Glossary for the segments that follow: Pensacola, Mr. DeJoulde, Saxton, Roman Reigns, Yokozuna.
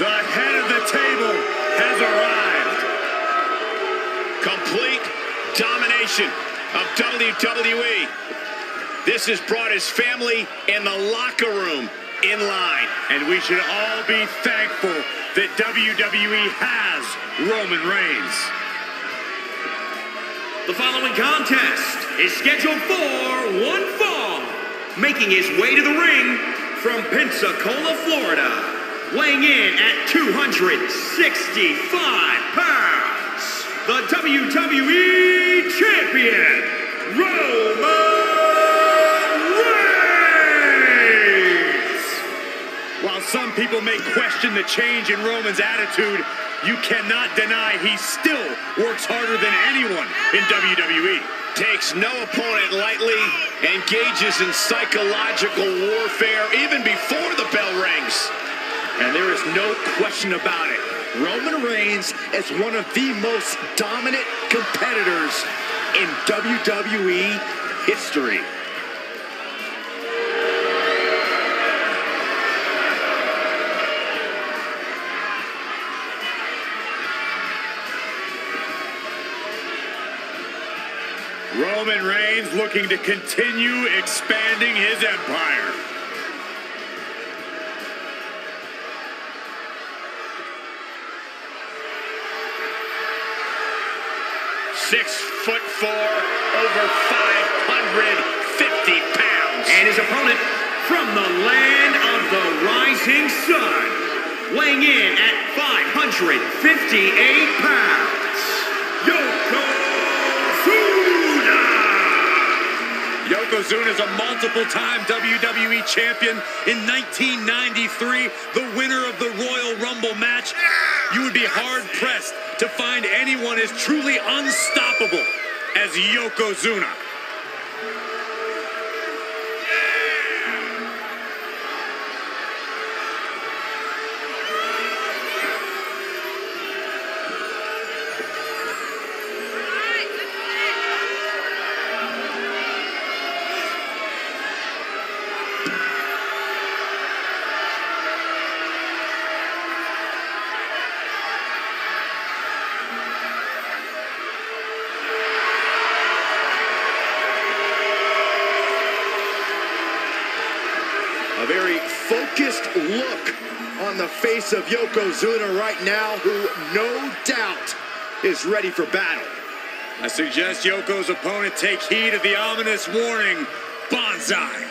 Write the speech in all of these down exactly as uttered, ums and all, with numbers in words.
The head of the table has arrived. Complete domination of W W E. This has brought his family and the locker room in line. And we should all be thankful that W W E has Roman Reigns. The following contest is scheduled for one fall. Making his way to the ring from Pensacola, Florida. Weighing in at two hundred sixty-five pounds. The W W E Champion, Roman. While some people may question the change in Roman's attitude, you cannot deny he still works harder than anyone in W W E. Takes no opponent lightly, engages in psychological warfare even before the bell rings. And there is no question about it. Roman Reigns is one of the most dominant competitors in W W E history. Roman Reigns looking to continue expanding his empire. Six foot four, over five hundred fifty pounds. And his opponent from the land of the rising sun, weighing in at five hundred fifty-eight pounds. Yokozuna. Yokozuna is a multiple-time W W E champion in nineteen ninety-three, the winner of the Royal Rumble match. You would be hard-pressed to find anyone as truly unstoppable as Yokozuna. A very focused look on the face of Yokozuna right now, who no doubt is ready for battle. I suggest Yoko's opponent take heed of the ominous warning, Banzai.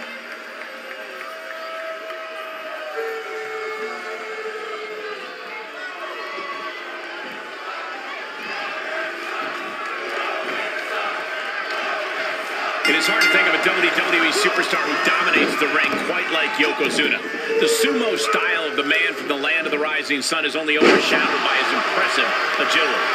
It is hard to think of a W W E superstar who dominates the ring quite like Yokozuna. The sumo style of the man from the land of the rising sun is only overshadowed by his impressive agility.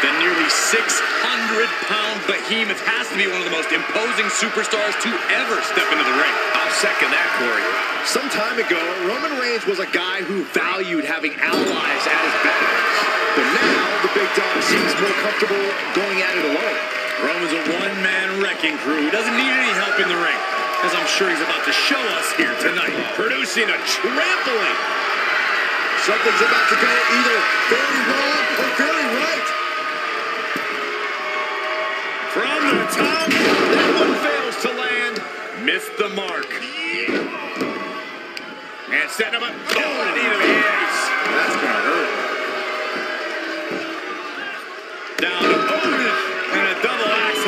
The nearly six hundred pound behemoth has to be one of the most imposing superstars to ever step into the ring. I'll second that, Corey. Some time ago, Roman Reigns was a guy who valued having allies at his back. But now, the big dog seems more comfortable going at it alone. Roman's a one-man wrecking crew. He doesn't need any help in the ring, as I'm sure he's about to show us here tonight, producing a trampling. Something's about to go either very wrong or very right. From the top, that one fails to land. Missed the mark. And setting him up. Oh, and he hits. That's gonna hurt. Down.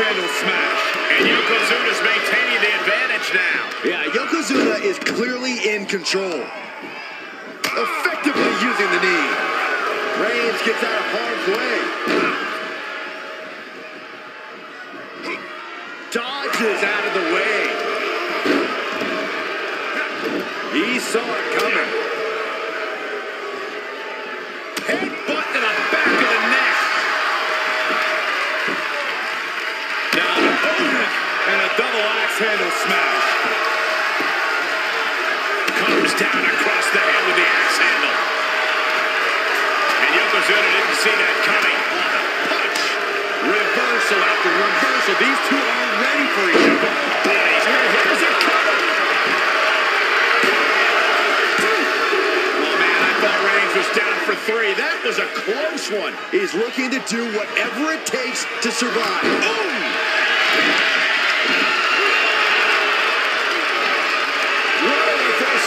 Smash. And Yokozuna's maintaining the advantage now. Yeah, Yokozuna is clearly in control. Effectively using the knee. Reigns gets out of harm's way. He dodges out of the way. He saw it coming. Headbutt to the back of the neck. And a double axe handle smash. Comes down across the head with the axe handle. And Yokozuna didn't see that coming. What a punch. Reversal after reversal. These two are ready for each other. Here's a cover. Oh, man, I thought Reigns was down. was a close one. He's looking to do whatever it takes to survive. Ooh!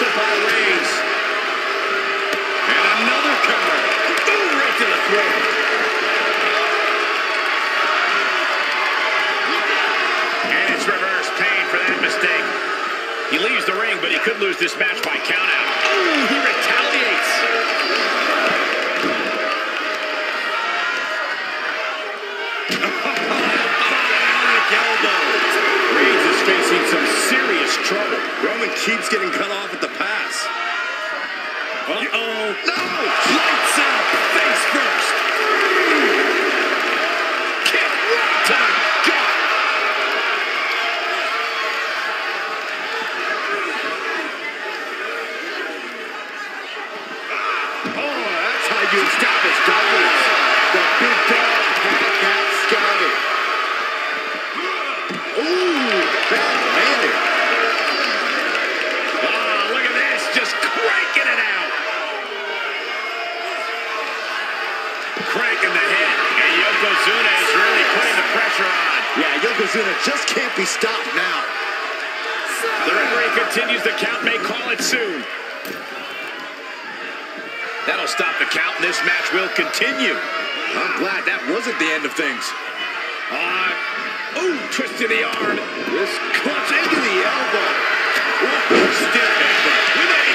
By Reigns. And another cover. Boom, right to the throat. And it's reverse pain for that mistake. He leaves the ring, but he could lose this match by countout. Oh, he retaliates. Reigns is facing some serious trouble. Roman keeps getting cut off at the pass. Uh-oh. No! Lights out! Face first! Kick right to the gut! Oh, that's how you establish dominance. The big dog had that scouted. Ooh, bad-handed. Just cranking it out. Cranking the head. And Yokozuna is really putting the pressure on. Yeah, Yokozuna just can't be stopped now. The referee continues. The count may call it soon. That'll stop the count. This match will continue. I'm glad that wasn't the end of things. Uh, ooh, twist to the arm. This clutch into the elbow. Ooh, stiff elbow.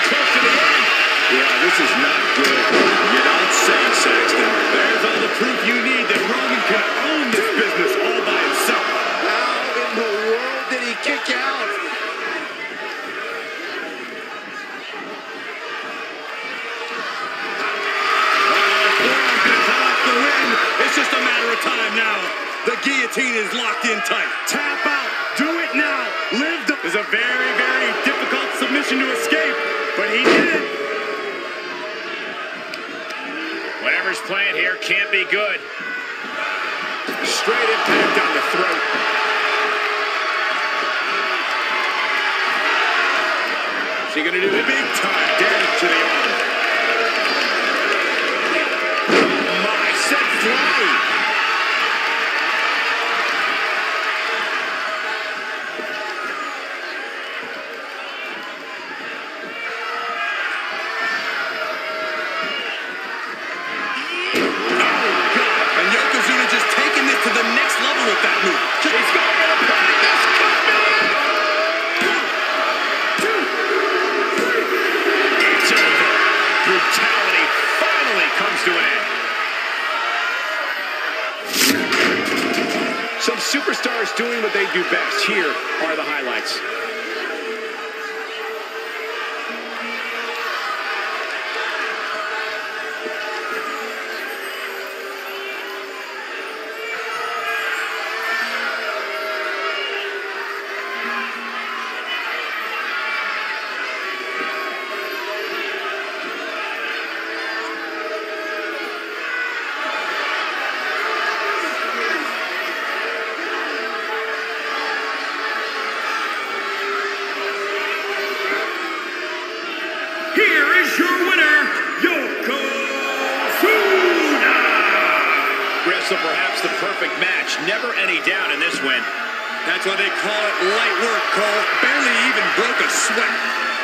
Close to the end. Yeah, this is not good. You don't say, Saxton. There's all the proof you need that Roman can own this business all by himself. How in the world did he kick out? Oh, Roman's gonna cut off the win. It's just a matter of time now. The guillotine is locked in tight. Tap out. Do it now. Live the... It's a very, very difficult submission to escape. But he did it. Whatever's playing here can't be good. Straight impact on the throat. Is he gonna do the big time damage to the arm? Oh my, set flying. Superstars doing what they do best. Here are the highlights. Here is your winner, Yokozuna! Wrestled perhaps the perfect match. Never any doubt in this win. That's why they call it light work, Cole. Barely even broke a sweat.